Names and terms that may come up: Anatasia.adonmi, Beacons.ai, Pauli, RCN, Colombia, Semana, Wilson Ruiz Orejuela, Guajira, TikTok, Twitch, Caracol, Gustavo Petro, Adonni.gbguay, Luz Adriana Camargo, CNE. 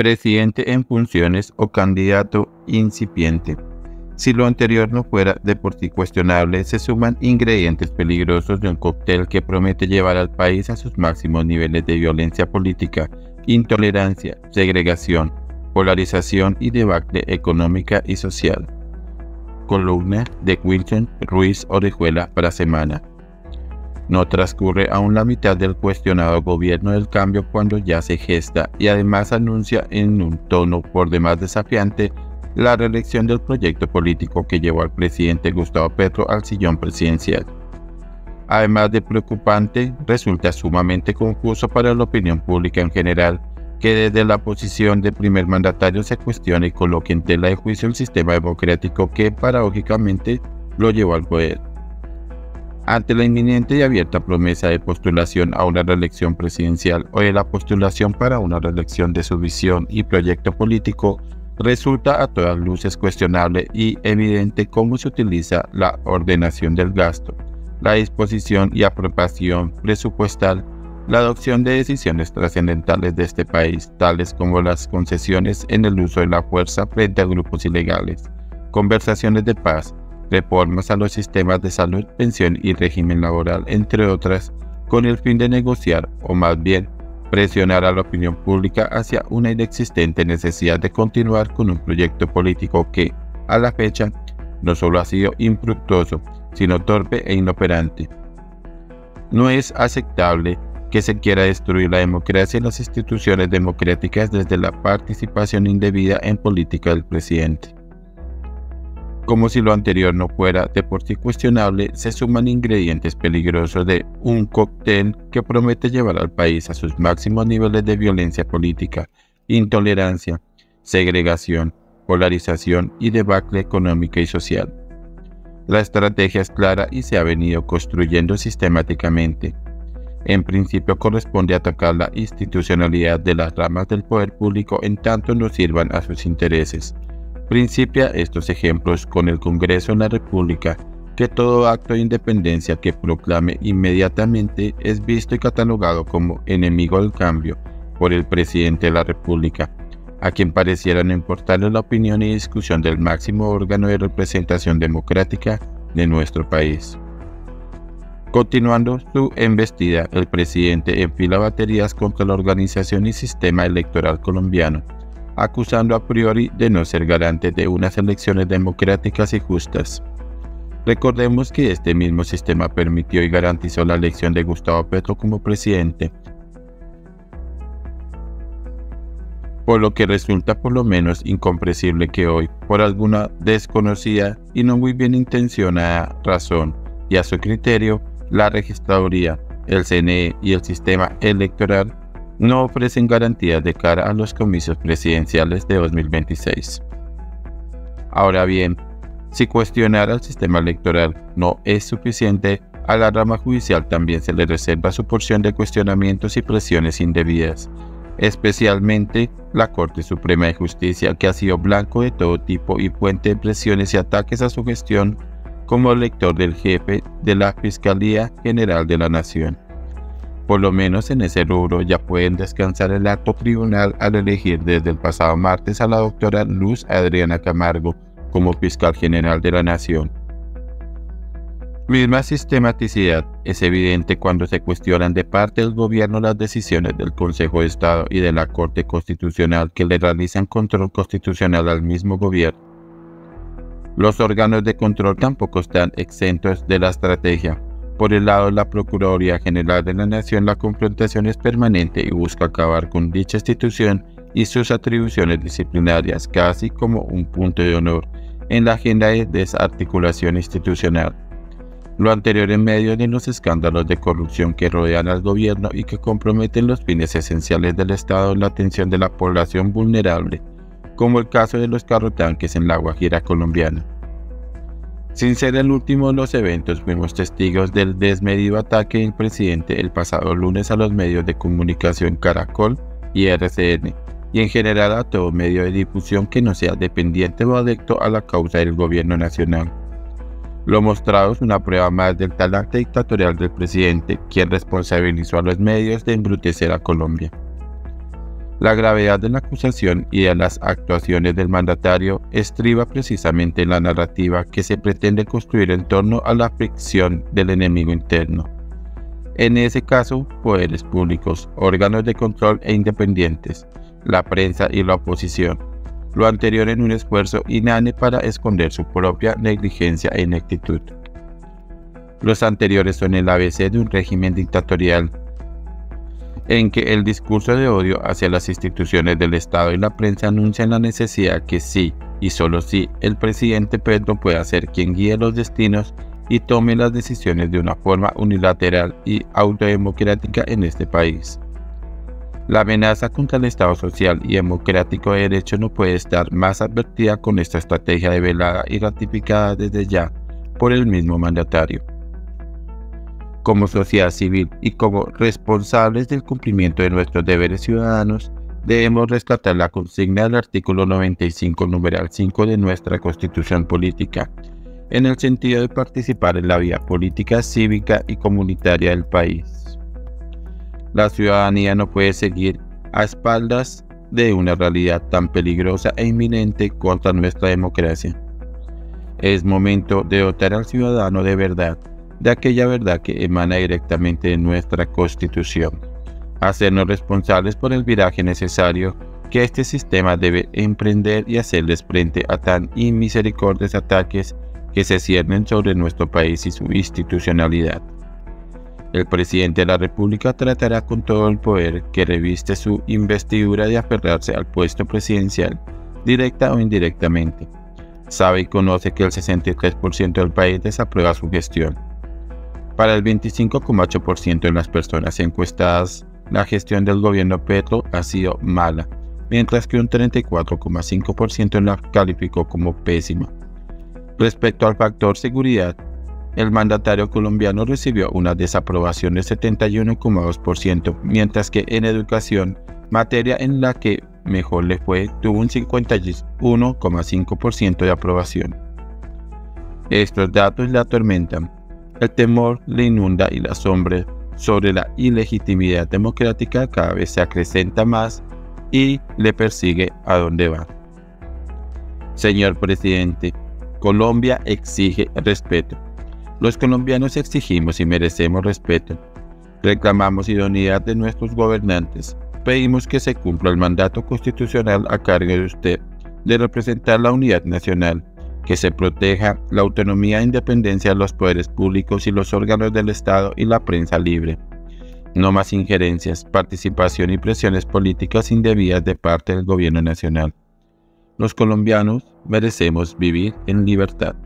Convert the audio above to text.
presidente en funciones o candidato incipiente. Si lo anterior no fuera de por sí cuestionable, se suman ingredientes peligrosos de un cóctel que promete llevar al país a sus máximos niveles de violencia política, intolerancia, segregación, polarización y debacle económica y social. Columna de Wilson Ruiz Orejuela para Semana. No transcurre aún la mitad del cuestionado gobierno del cambio cuando ya se gesta y además anuncia en un tono por demás desafiante la reelección del proyecto político que llevó al presidente Gustavo Petro al sillón presidencial. Además de preocupante, resulta sumamente confuso para la opinión pública en general que desde la posición de primer mandatario se cuestione y coloque en tela de juicio el sistema democrático que paradójicamente lo llevó al poder. Ante la inminente y abierta promesa de postulación a una reelección presidencial o de la postulación para una reelección de su visión y proyecto político, resulta a todas luces cuestionable y evidente cómo se utiliza la ordenación del gasto, la disposición y apropiación presupuestal, la adopción de decisiones trascendentales de este país, tales como las concesiones en el uso de la fuerza frente a grupos ilegales, conversaciones de paz, reformas a los sistemas de salud, pensión y régimen laboral, entre otras, con el fin de negociar, o más bien, presionar a la opinión pública hacia una inexistente necesidad de continuar con un proyecto político que, a la fecha, no solo ha sido infructuoso, sino torpe e inoperante. No es aceptable que se quiera destruir la democracia y las instituciones democráticas desde la participación indebida en política del presidente. Como si lo anterior no fuera de por sí cuestionable, se suman ingredientes peligrosos de un cóctel que promete llevar al país a sus máximos niveles de violencia política, intolerancia, segregación, polarización y debacle económica y social. La estrategia es clara y se ha venido construyendo sistemáticamente. En principio corresponde atacar la institucionalidad de las ramas del poder público en tanto no sirvan a sus intereses. Principia estos ejemplos con el Congreso en la República, que todo acto de independencia que proclame inmediatamente es visto y catalogado como enemigo del cambio por el presidente de la República, a quien pareciera no importarle la opinión y discusión del máximo órgano de representación democrática de nuestro país. Continuando su embestida, el presidente enfila baterías contra la organización y sistema electoral colombiano, acusando a priori de no ser garante de unas elecciones democráticas y justas. Recordemos que este mismo sistema permitió y garantizó la elección de Gustavo Petro como presidente, por lo que resulta por lo menos incomprensible que hoy, por alguna desconocida y no muy bien intencionada razón, y a su criterio, la registraduría, el CNE y el sistema electoral no ofrecen garantías de cara a los comicios presidenciales de 2026. Ahora bien, si cuestionar al sistema electoral no es suficiente, a la rama judicial también se le reserva su porción de cuestionamientos y presiones indebidas, especialmente la Corte Suprema de Justicia, que ha sido blanco de todo tipo y fuente de presiones y ataques a su gestión como elector del jefe de la Fiscalía General de la Nación. Por lo menos en ese rubro ya pueden descansar el alto tribunal al elegir desde el pasado martes a la doctora Luz Adriana Camargo como fiscal general de la Nación. Misma sistematicidad es evidente cuando se cuestionan de parte del gobierno las decisiones del Consejo de Estado y de la Corte Constitucional que le realizan control constitucional al mismo gobierno. Los órganos de control tampoco están exentos de la estrategia. Por el lado de la Procuraduría General de la Nación, la confrontación es permanente y busca acabar con dicha institución y sus atribuciones disciplinarias, casi como un punto de honor en la agenda de desarticulación institucional. Lo anterior en medio de los escándalos de corrupción que rodean al gobierno y que comprometen los fines esenciales del Estado en la atención de la población vulnerable, como el caso de los carrotanques en la Guajira colombiana. Sin ser el último de los eventos, fuimos testigos del desmedido ataque del presidente el pasado lunes a los medios de comunicación Caracol y RCN, y en general a todo medio de difusión que no sea dependiente o adecto a la causa del gobierno nacional. Lo mostrado es una prueba más del talante dictatorial del presidente, quien responsabilizó a los medios de embrutecer a Colombia. La gravedad de la acusación y de las actuaciones del mandatario estriba precisamente en la narrativa que se pretende construir en torno a la fricción del enemigo interno. En ese caso, poderes públicos, órganos de control e independientes, la prensa y la oposición. Lo anterior en un esfuerzo inane para esconder su propia negligencia e ineptitud. Los anteriores son el ABC de un régimen dictatorial, en que el discurso de odio hacia las instituciones del Estado y la prensa anuncian la necesidad que sí, y solo sí, el presidente Petro pueda ser quien guíe los destinos y tome las decisiones de una forma unilateral y autodemocrática en este país. La amenaza contra el Estado social y democrático de derecho no puede estar más advertida con esta estrategia develada y ratificada desde ya por el mismo mandatario. Como sociedad civil y como responsables del cumplimiento de nuestros deberes ciudadanos, debemos rescatar la consigna del artículo 95, numeral 5 de nuestra Constitución Política, en el sentido de participar en la vida política, cívica y comunitaria del país. La ciudadanía no puede seguir a espaldas de una realidad tan peligrosa e inminente contra nuestra democracia. Es momento de dotar al ciudadano de verdad, de aquella verdad que emana directamente de nuestra Constitución. Hacernos responsables por el viraje necesario que este sistema debe emprender y hacerles frente a tan inmisericordios ataques que se ciernen sobre nuestro país y su institucionalidad. El presidente de la República tratará con todo el poder que reviste su investidura de aferrarse al puesto presidencial, directa o indirectamente. Sabe y conoce que el 63% del país desaprueba su gestión. Para el 25,8% de las personas encuestadas, la gestión del gobierno Petro ha sido mala, mientras que un 34,5% la calificó como pésima. Respecto al factor seguridad, el mandatario colombiano recibió una desaprobación del 71,2%, mientras que en educación, materia en la que mejor le fue, tuvo un 51,5% de aprobación. Estos datos le atormentan. El temor le inunda y la sombra sobre la ilegitimidad democrática cada vez se acrecenta más y le persigue a donde va. Señor presidente, Colombia exige respeto. Los colombianos exigimos y merecemos respeto. Reclamamos idoneidad de nuestros gobernantes. Pedimos que se cumpla el mandato constitucional a cargo de usted de representar la unidad nacional, que se proteja la autonomía e independencia de los poderes públicos y los órganos del Estado y la prensa libre. No más injerencias, participación y presiones políticas indebidas de parte del gobierno nacional. Los colombianos merecemos vivir en libertad.